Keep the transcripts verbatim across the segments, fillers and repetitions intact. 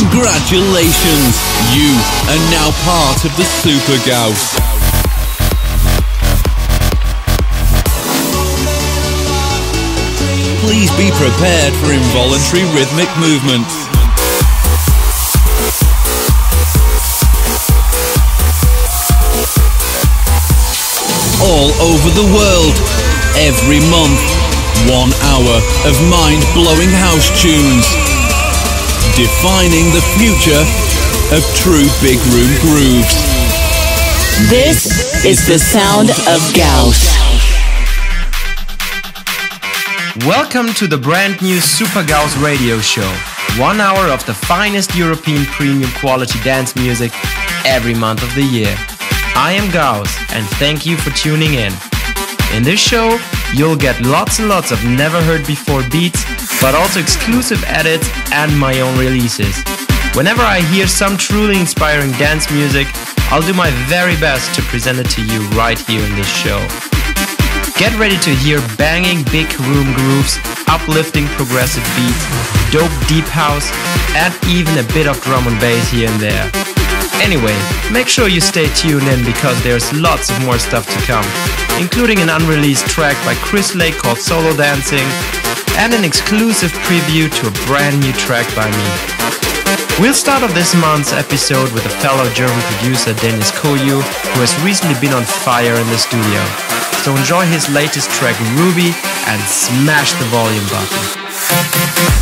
Congratulations! You are now part of the Super Gauss. Please be prepared for involuntary rhythmic movements. All over the world, every month, one hour of mind-blowing house tunes, defining the future of true big room grooves. This is the sound of Gauss. Welcome to the brand new Super Gauss radio show. One hour of the finest European premium quality dance music every month of the year. I am Gauss, and thank you for tuning in. In this show, you'll get lots and lots of never-heard-before beats, but also exclusive edits and my own releases. Whenever I hear some truly inspiring dance music, I'll do my very best to present it to you right here in this show. Get ready to hear banging big room grooves, uplifting progressive beats, dope deep house, and even a bit of drum and bass here and there. Anyway, make sure you stay tuned in because there's lots of more stuff to come, including an unreleased track by Chris Lake called Solo Dancing and an exclusive preview to a brand new track by me. We'll start off this month's episode with a fellow German producer Deniz Koyu, who has recently been on fire in the studio. So enjoy his latest track Ruby and smash the volume button.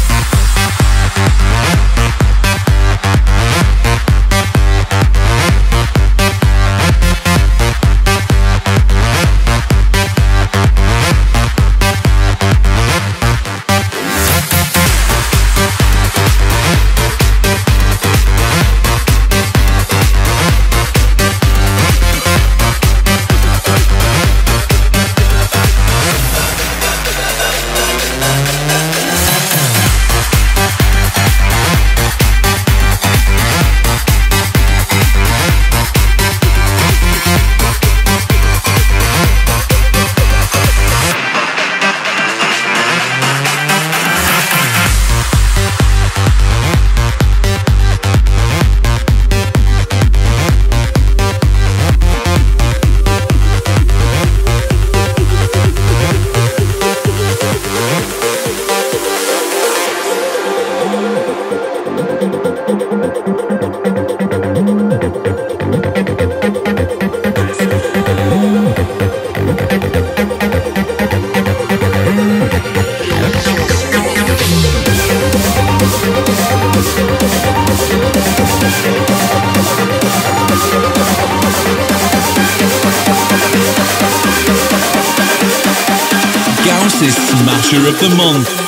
Smasher of the month.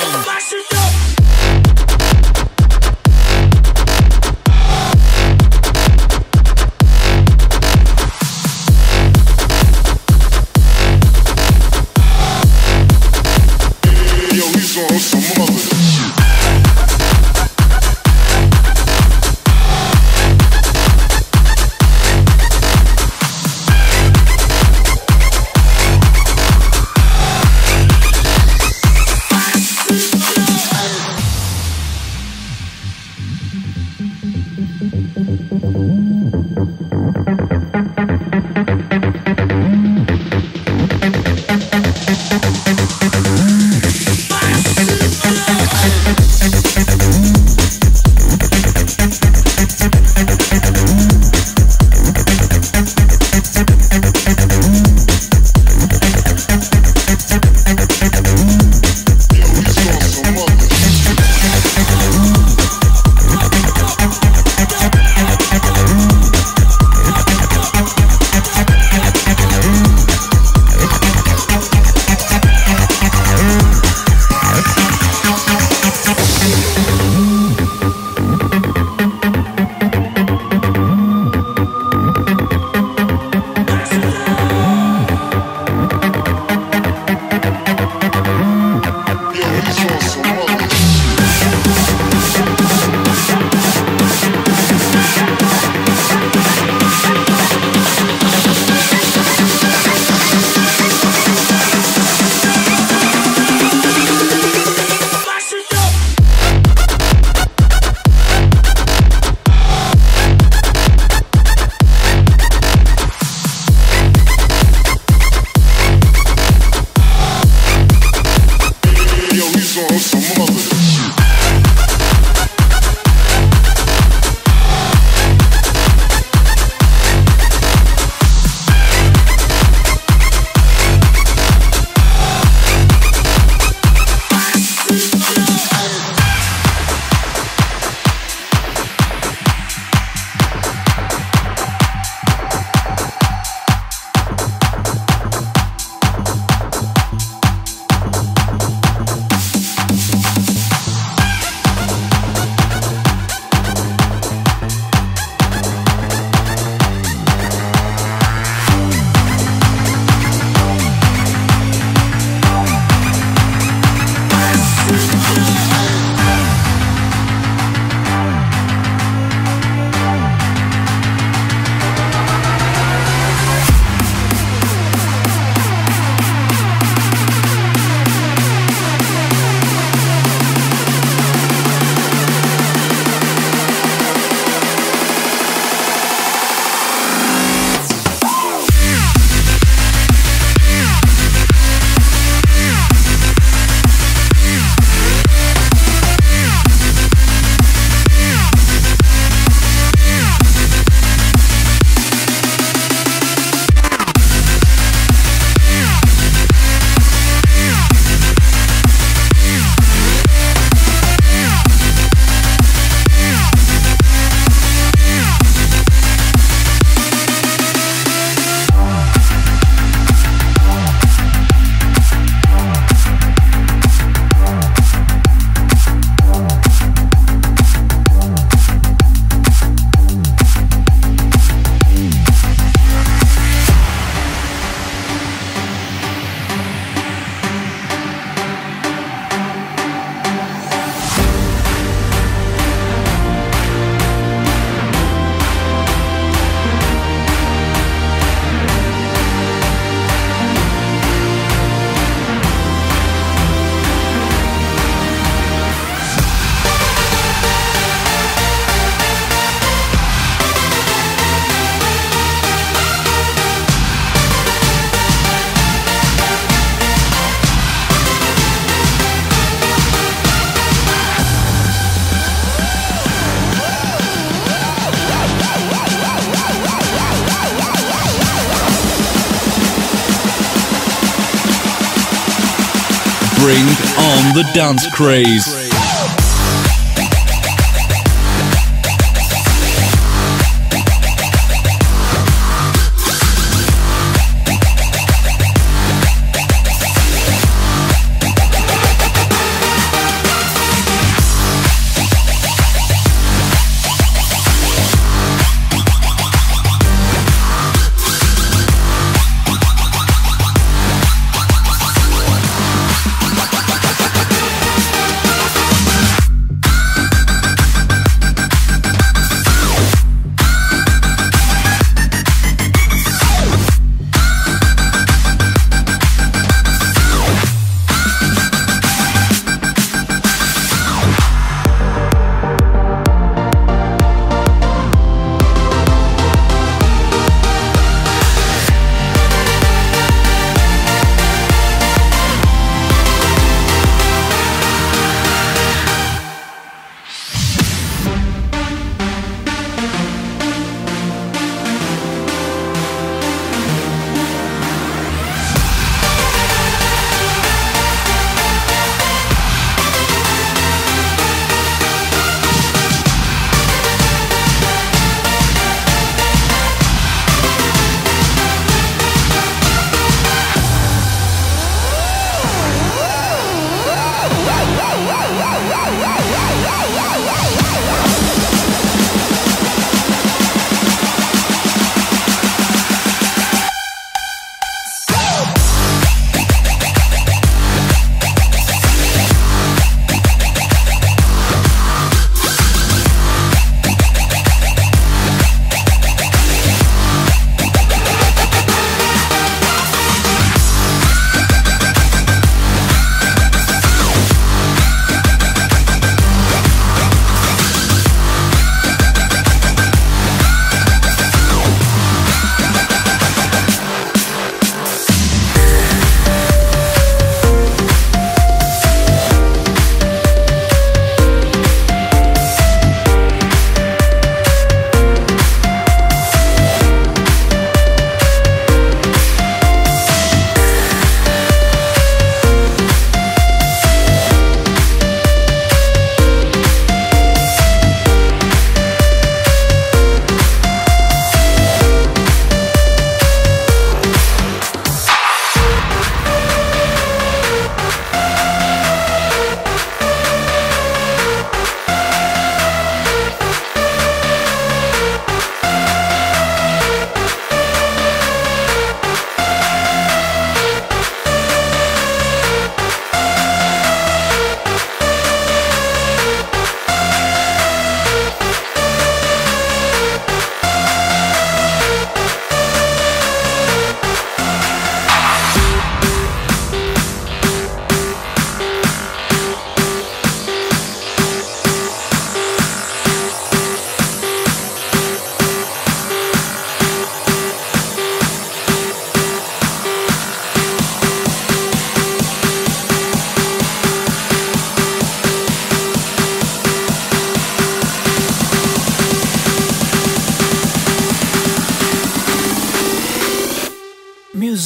Bring on the dance craze.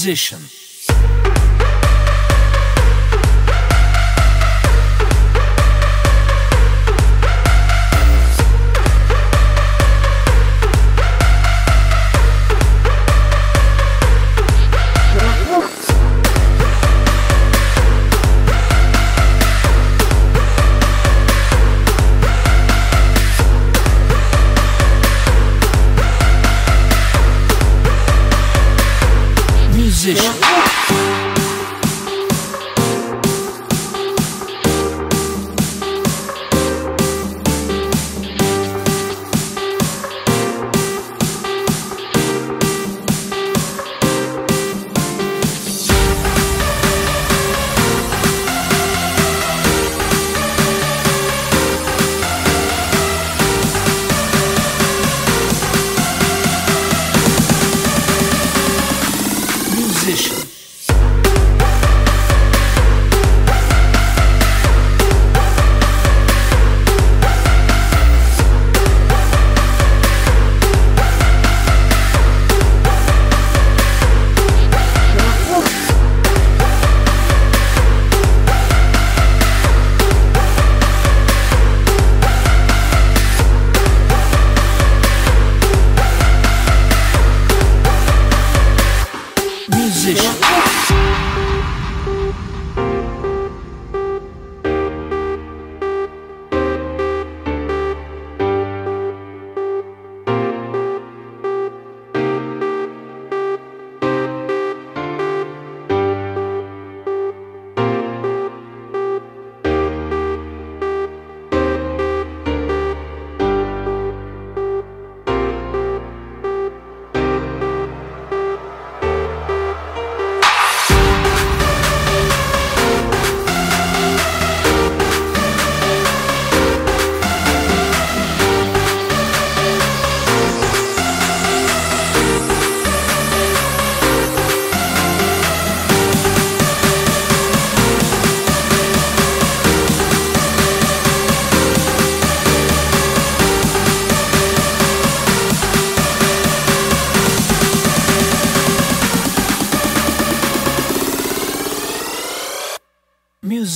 Musician. Musician.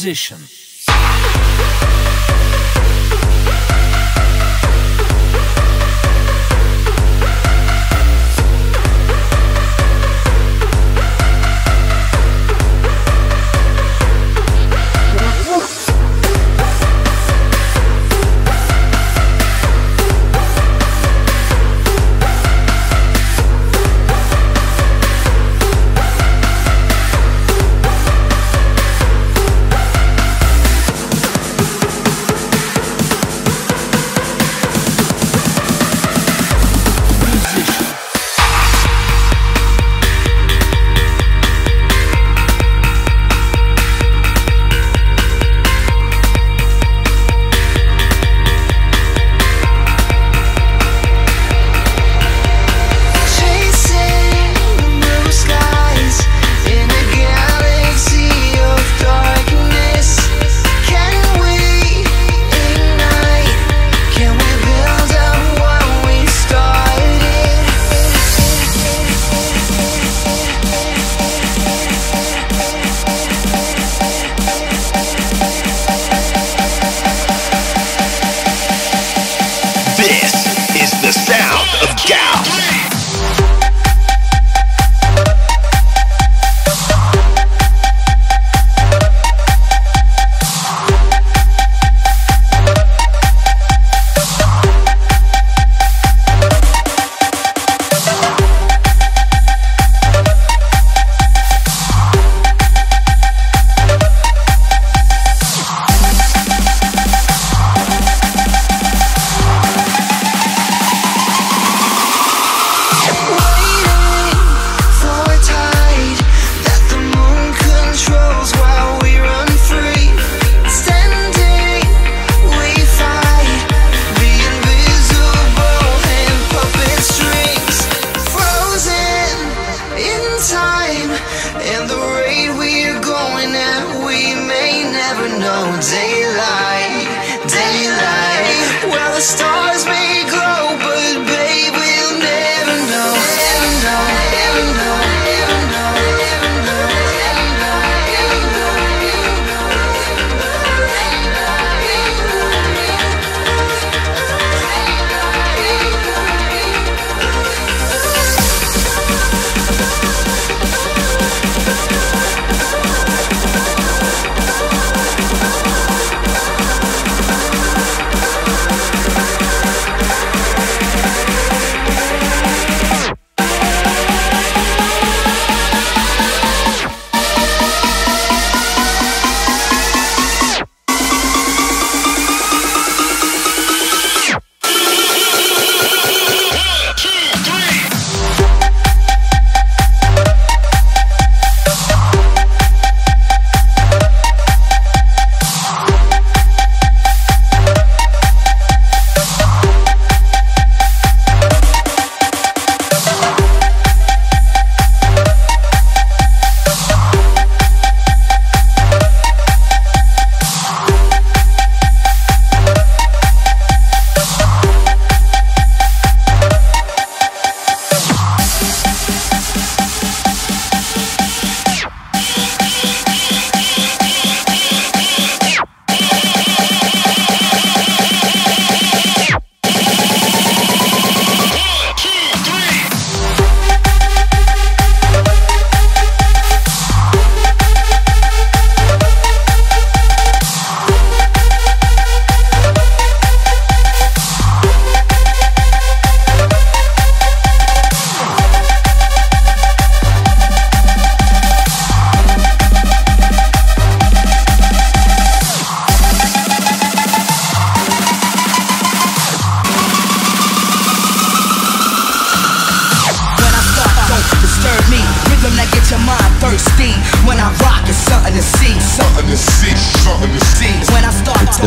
musician.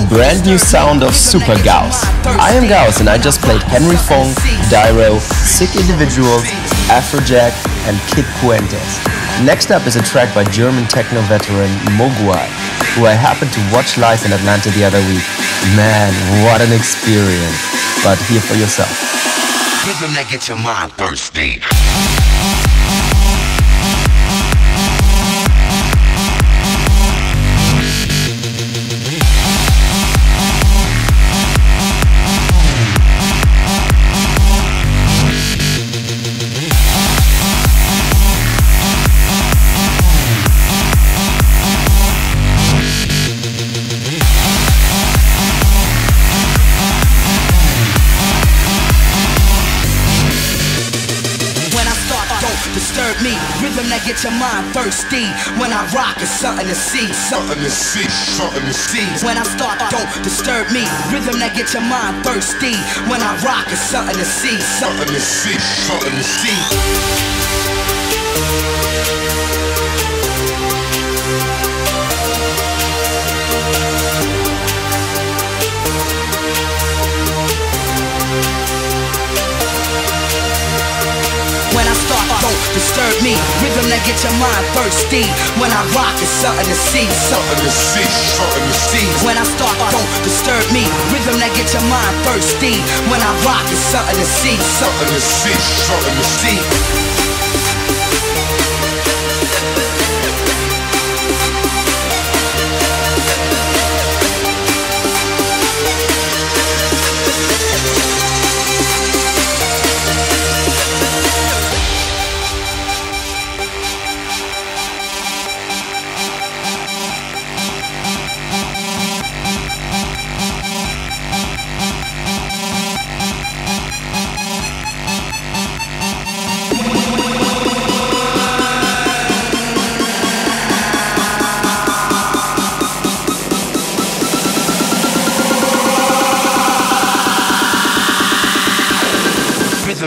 Brand new sound of Super Gauss. I am Gauss and I just played Henry Fong, Dyro, Sick Individuals, Afrojack and Kid Puentes. Next up is a track by German techno veteran Mogwai, who I happened to watch live in Atlanta the other week. Man, what an experience. But hear for yourself. Give them that get your mind thirsty. me. Rhythm that get your mind thirsty. When I rock, it's something to see. Something to see, something to see. When I start, don't disturb me. Rhythm that get your mind thirsty. When I rock, it's something to see. Something to see, something to see. When I start, don't disturb me. Rhythm that gets your mind thirsty. When I rock, it's something to see. Something to see, something to see. When I start, don't disturb me. Rhythm that gets your mind thirsty. When I rock, it's something to see. Something to see, something to see.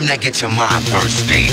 That gets your mind thirsty.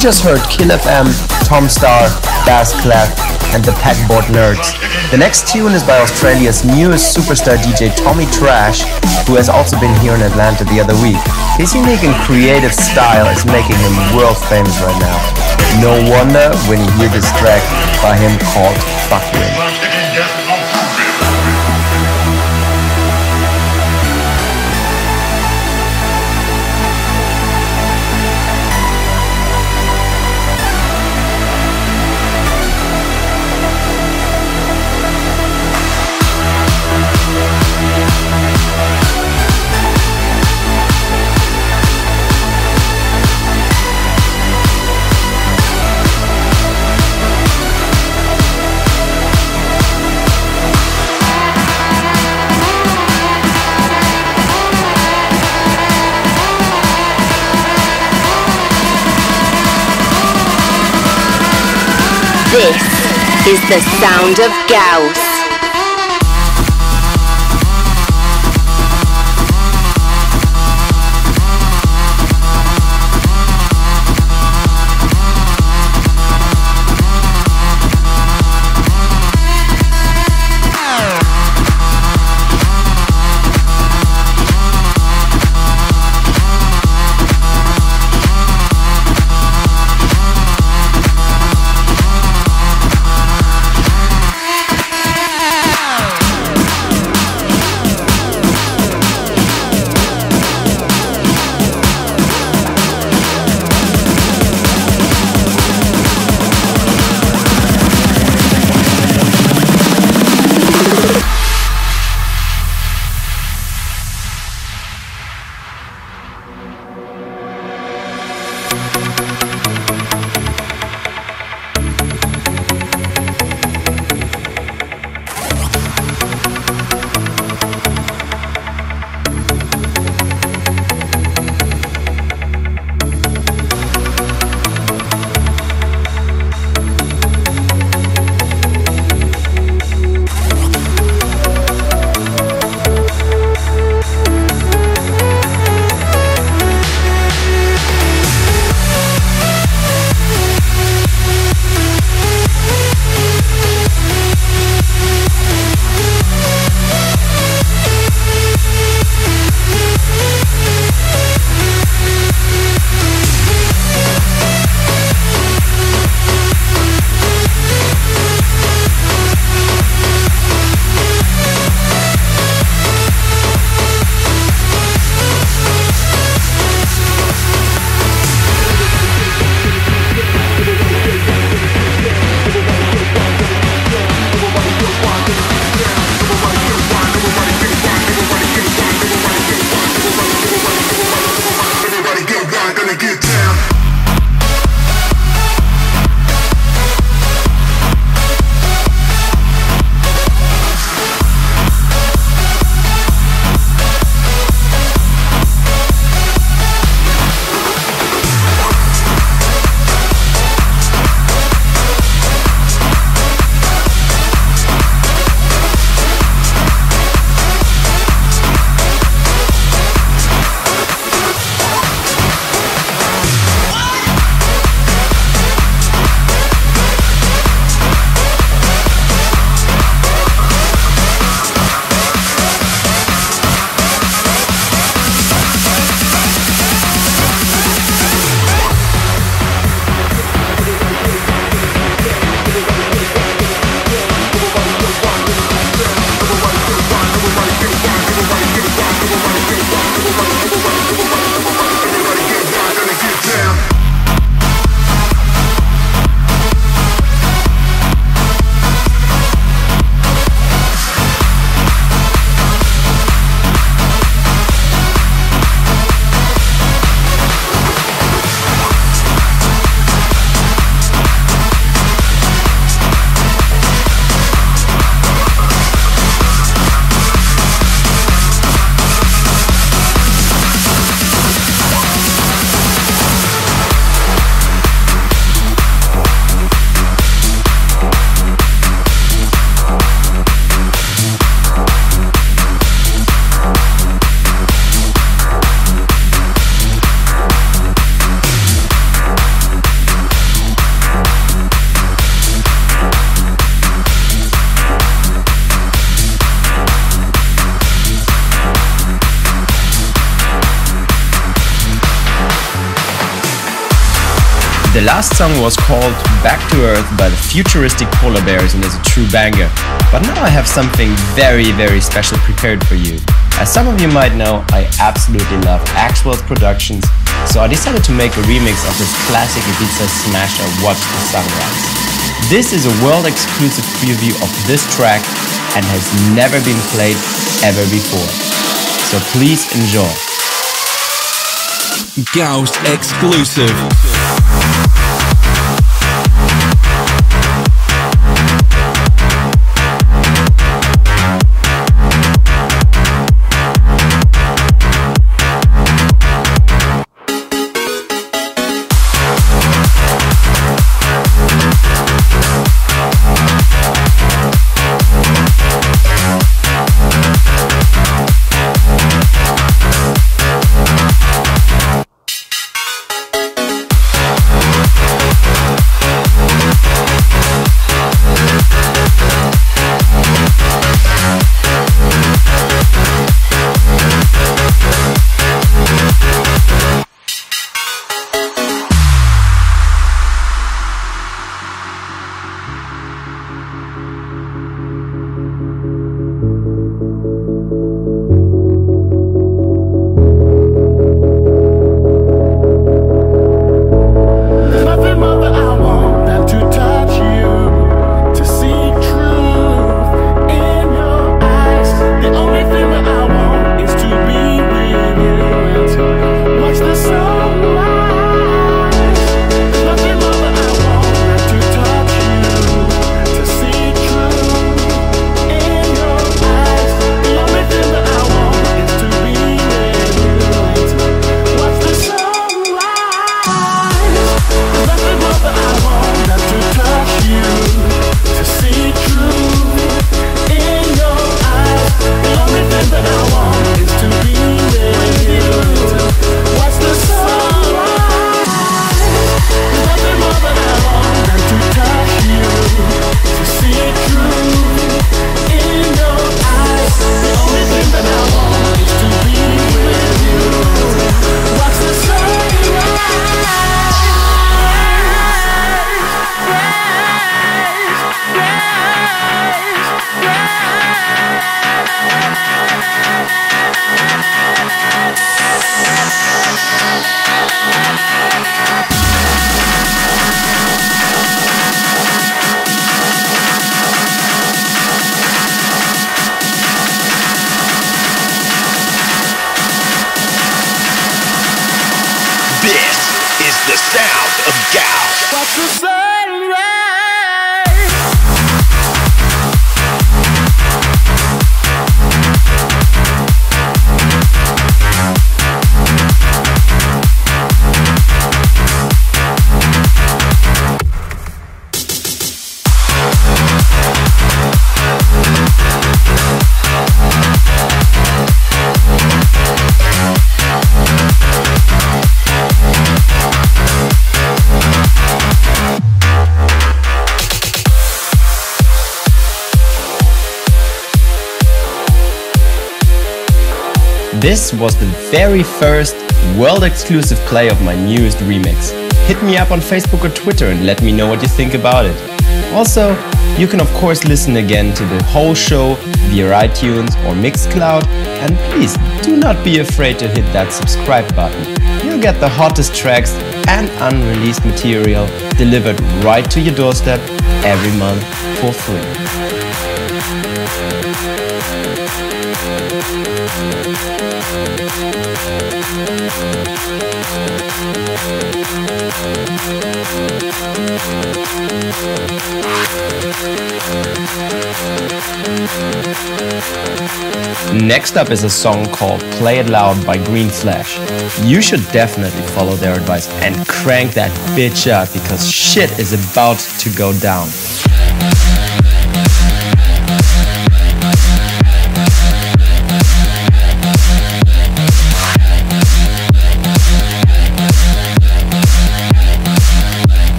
just heard Kid F M, Tom Staar, Bass Kleph and the Pegboard Nerds. The next tune is by Australia's newest superstar D J Tommy Trash, who has also been here in Atlanta the other week. His unique and creative style is making him world famous right now. No wonder when you hear this track by him called Fuckwin. This is the sound of Gauss. The last song was called Back to Earth by the Futuristic Polar Bears and is a true banger. But now I have something very, very special prepared for you. As some of you might know, I absolutely love Axwell's productions, so I decided to make a remix of this classic Ibiza smasher Watch the Sunrise. This is a world exclusive preview of this track and has never been played ever before. So please enjoy. Gauss exclusive. This was the very first world-exclusive play of my newest remix. Hit me up on Facebook or Twitter and let me know what you think about it. Also, you can of course listen again to the whole show via iTunes or Mixcloud, and please do not be afraid to hit that subscribe button. You'll get the hottest tracks and unreleased material delivered right to your doorstep every month for free. Next up is a song called Play It Loud by Green Flash. You should definitely follow their advice and crank that bitch up because shit is about to go down.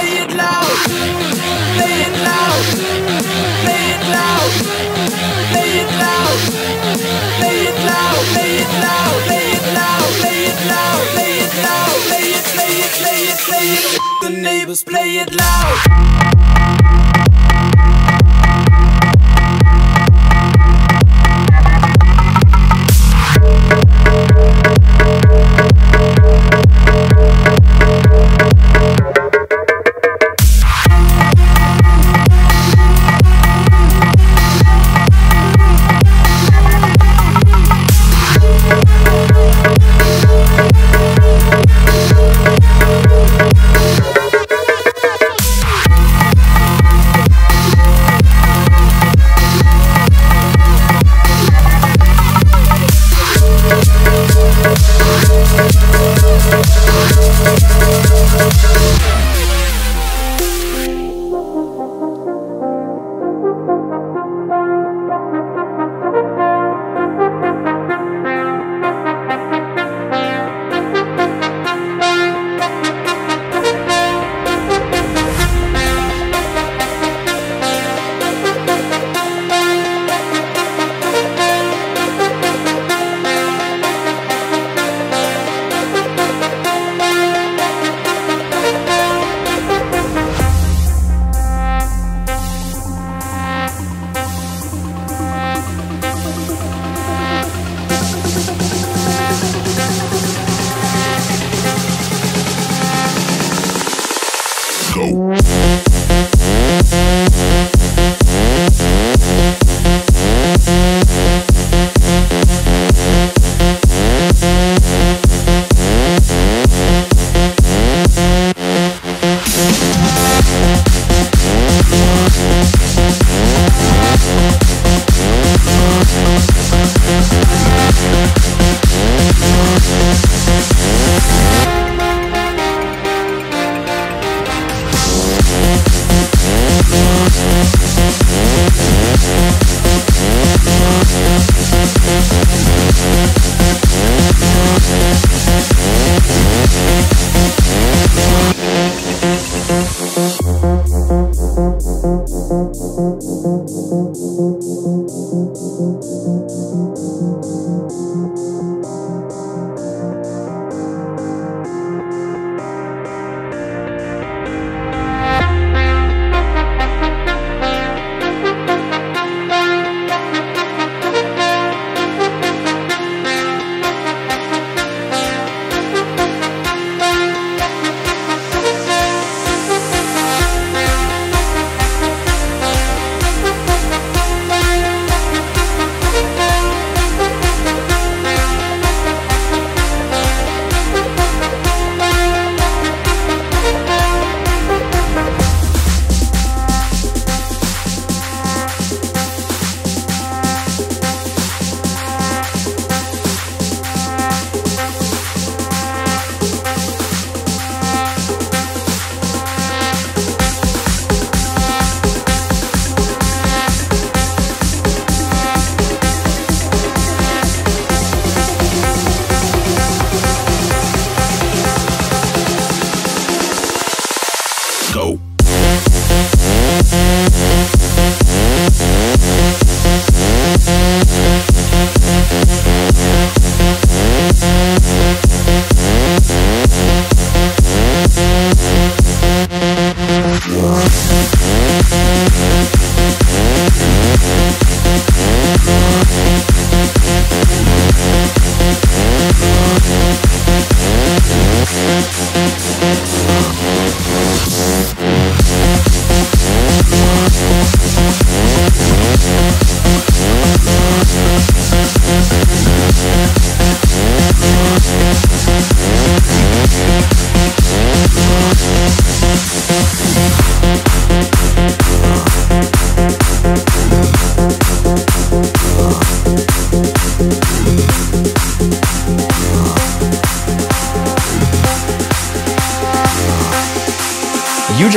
Play it loud. Play it loud. Play it loud. Play it loud. Play it loud. Play it loud. Play it loud. Play it loud. Play it loud. Play it, play it, play it, play it. The neighbors play it loud.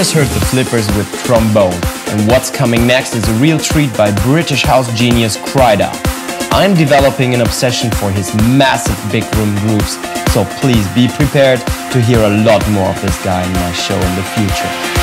Just heard the Flippers with Trombone, and what's coming next is a real treat by British house genius Kryder. I'm developing an obsession for his massive big room grooves, so please be prepared to hear a lot more of this guy in my show in the future.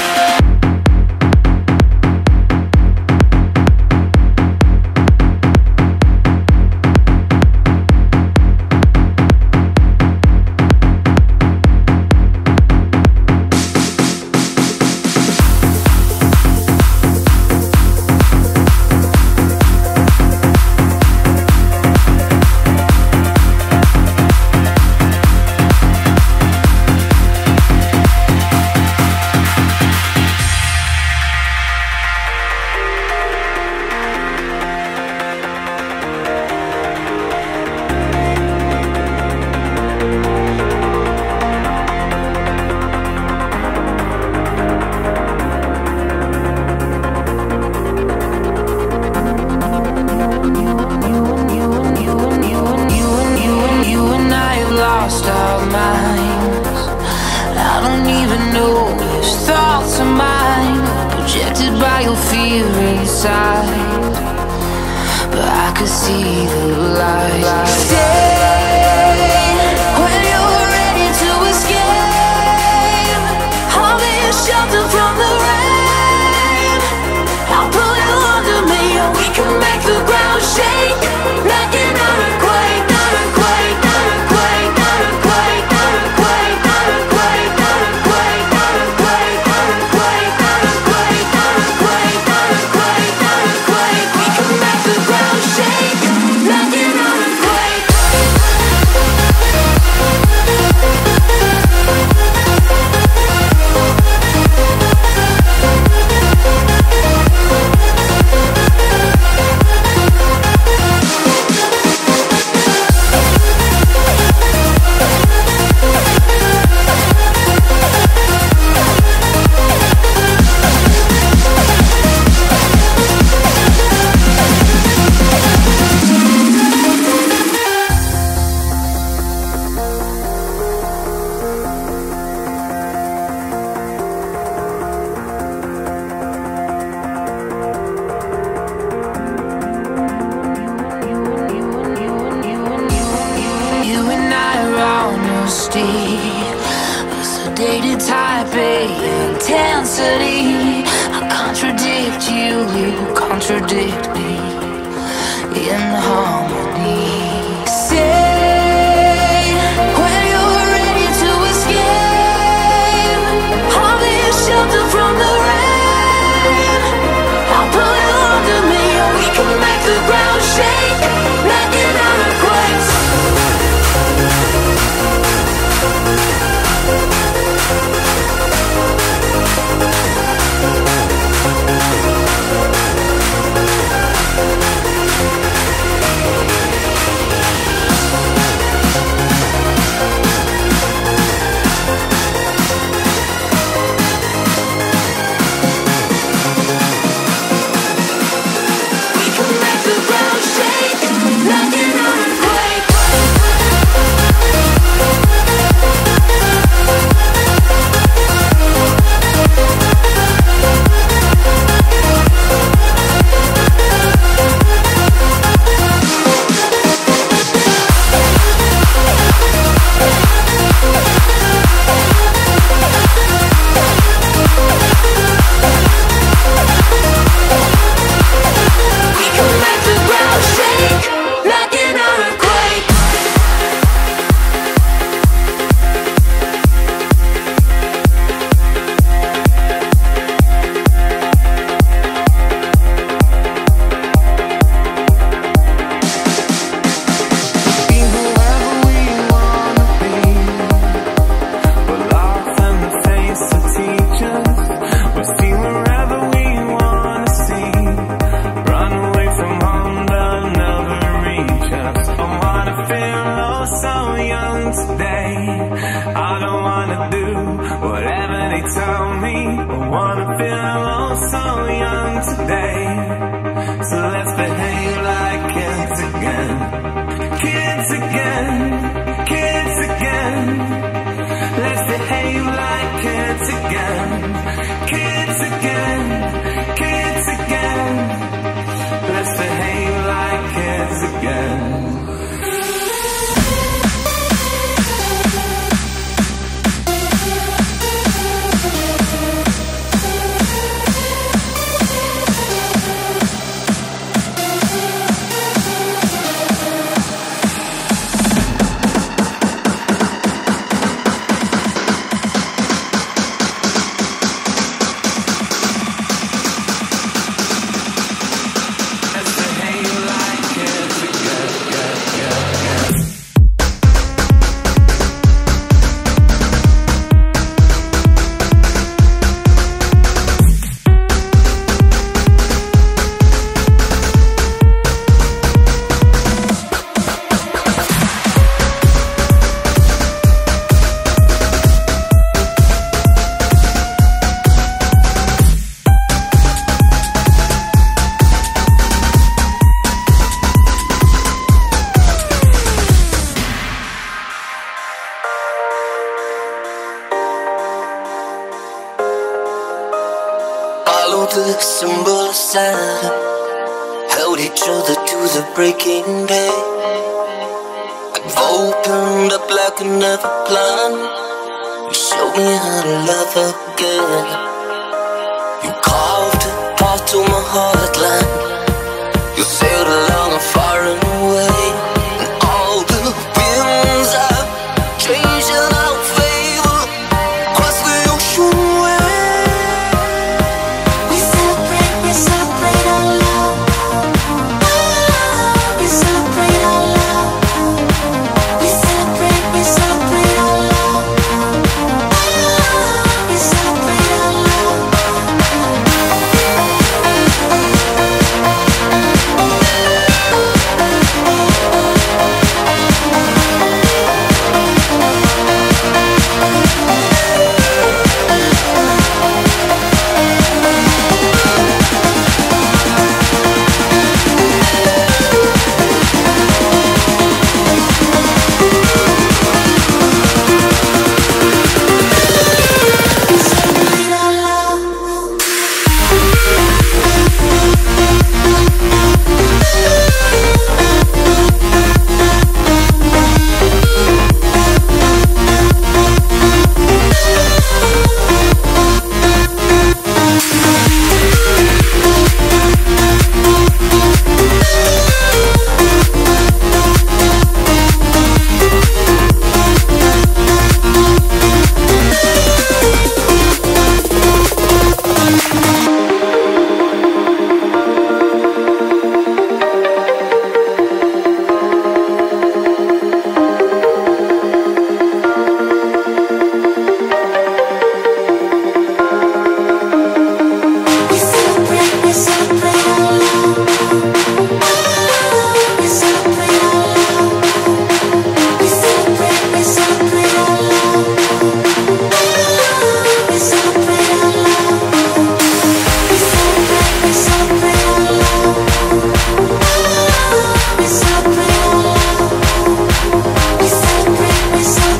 Yeah. the symbol of silence, held each other to the breaking day. I've opened up like another plan. You showed me how to love again. You carved a path to my heartland. You sailed along and far and away, and all the winds have changed in our favor. Across the ocean wave, we celebrate, we celebrate our love. Oh, we celebrate our love. We celebrate, we celebrate our love. Oh, we celebrate our love. We celebrate, we celebrate our love. Oh, we celebrate our love. We celebrate, we celebrate our love. Oh, we celebrate our love. We celebrate, we celebrate our love. Oh, we celebrate our love. We celebrate, we celebrate our love. Oh, we celebrate our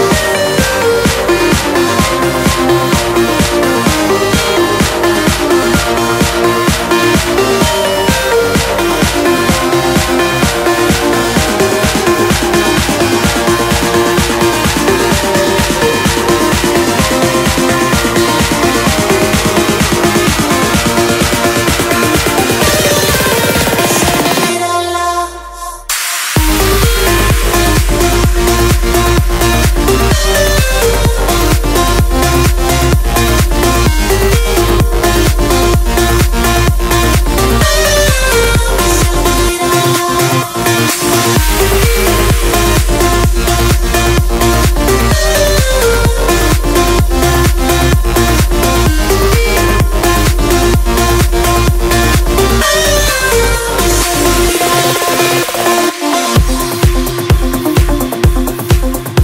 love.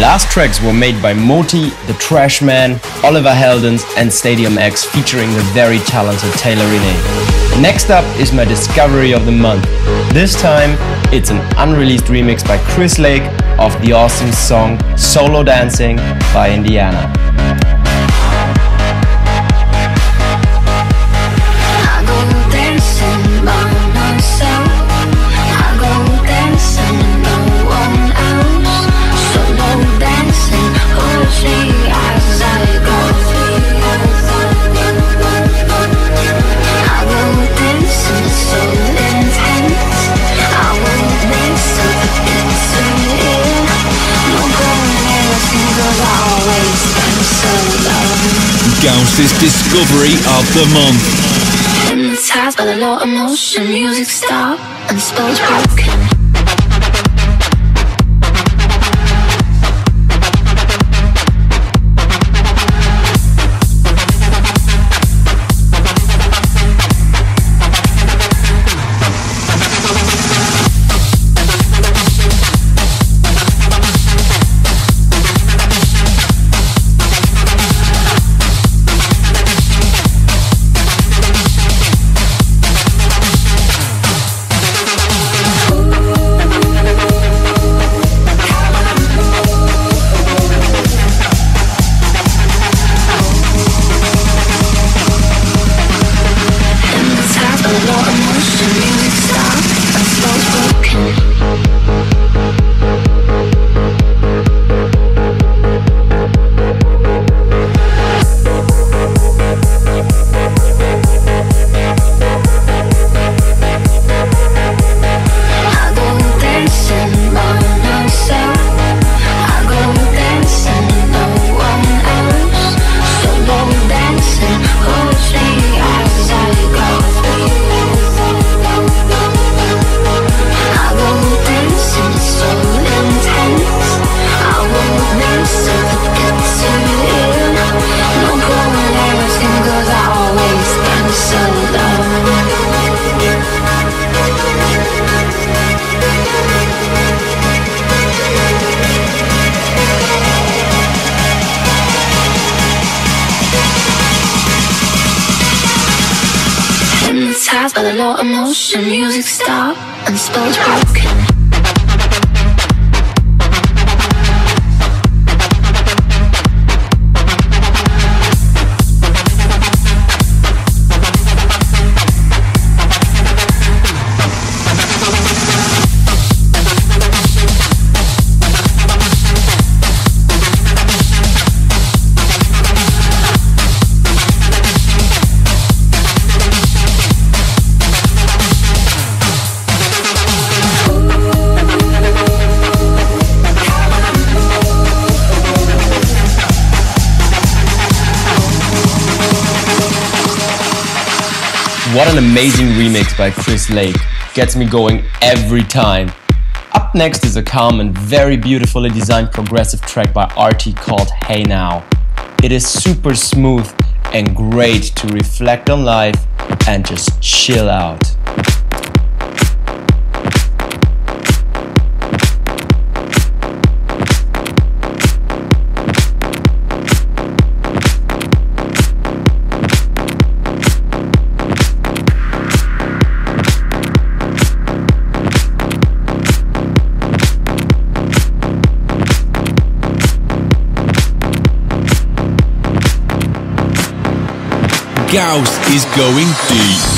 Last tracks were made by Moti, The Trash Man, Oliver Heldens and Stadium X featuring the very talented Taylor Renee. Next up is my discovery of the month. This time it's an unreleased remix by Chris Lake of the awesome song Solo Dancing by Indiana. Gauss's discovery of the month. Hypnotized by the law of motion, music stopped and spells broken. eyes, got a lot of emotion. Music stop and spells broken. What an amazing remix by Chris Lake. Gets me going every time. Up next is a calm and very beautifully designed progressive track by Arty called Hey Now. It is super smooth and great to reflect on life and just chill out. Gauss is going deep.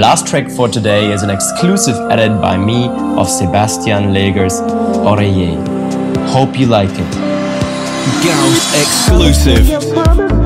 last track for today is an exclusive edit by me of Sebastian Lager's Oreille. Hope you like it. Gauss exclusive. Oh,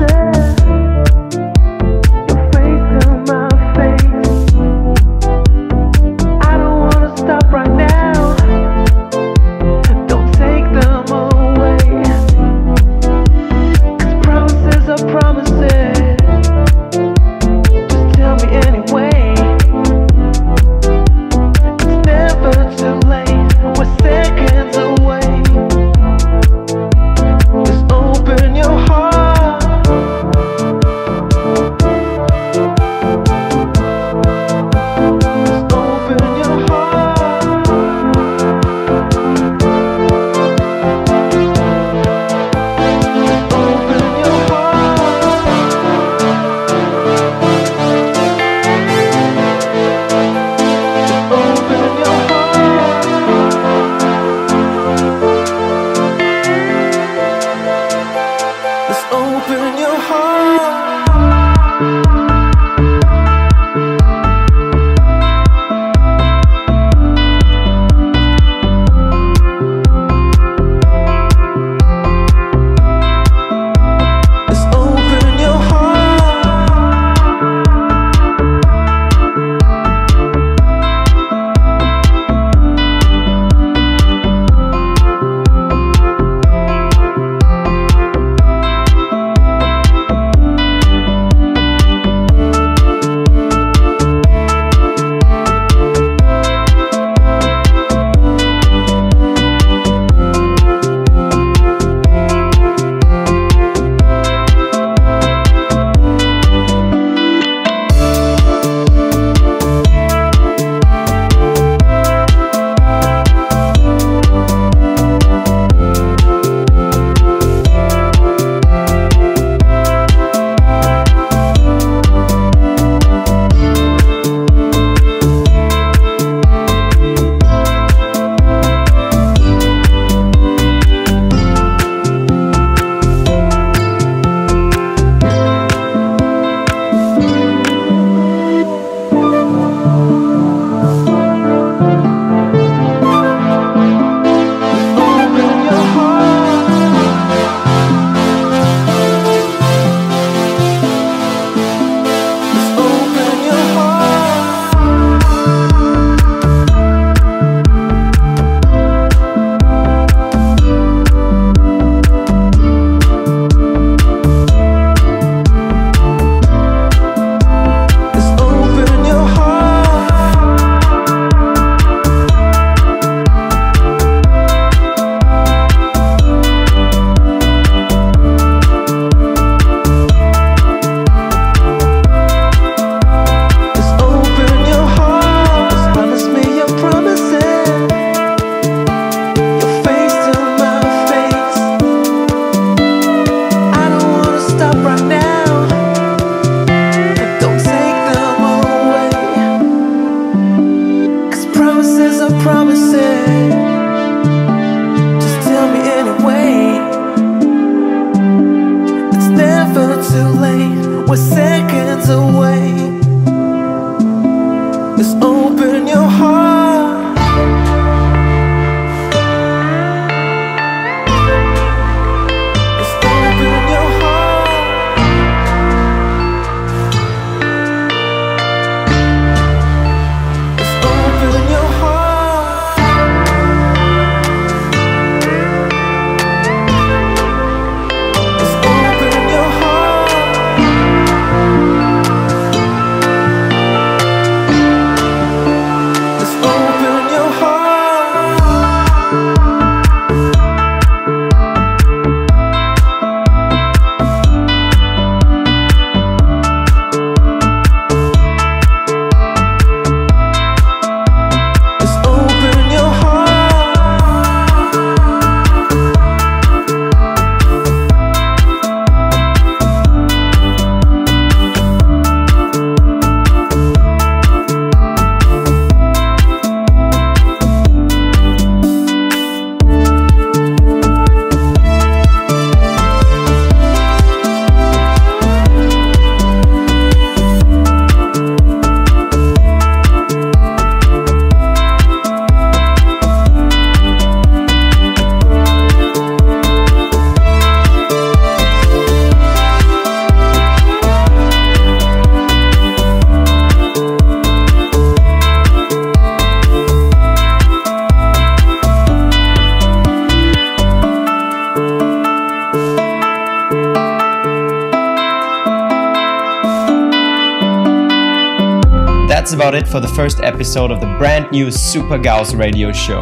about it for the first episode of the brand new Super Gauss radio show.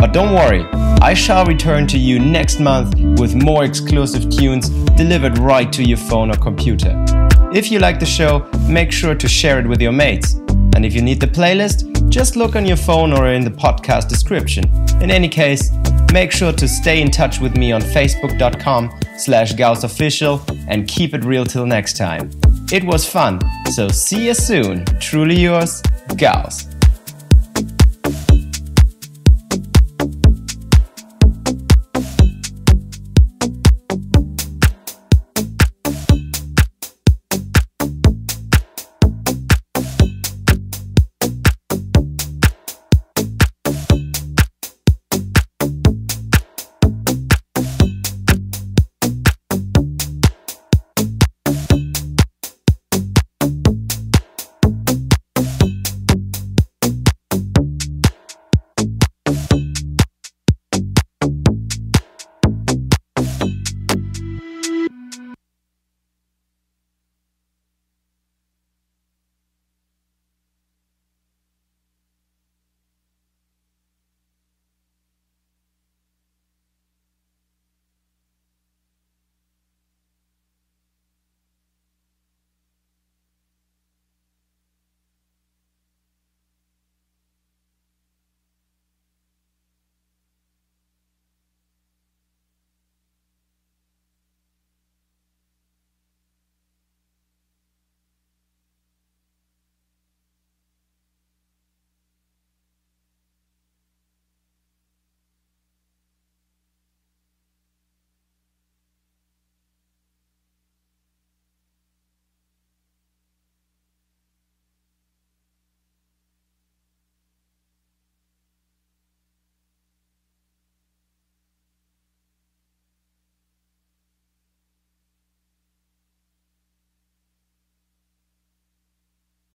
But don't worry, I shall return to you next month with more exclusive tunes delivered right to your phone or computer. If you like the show, make sure to share it with your mates. And if you need the playlist, just look on your phone or in the podcast description. In any case, make sure to stay in touch with me on facebook.com slash gaussofficial and keep it real till next time. It was fun, so see you soon. Truly yours, Gauss.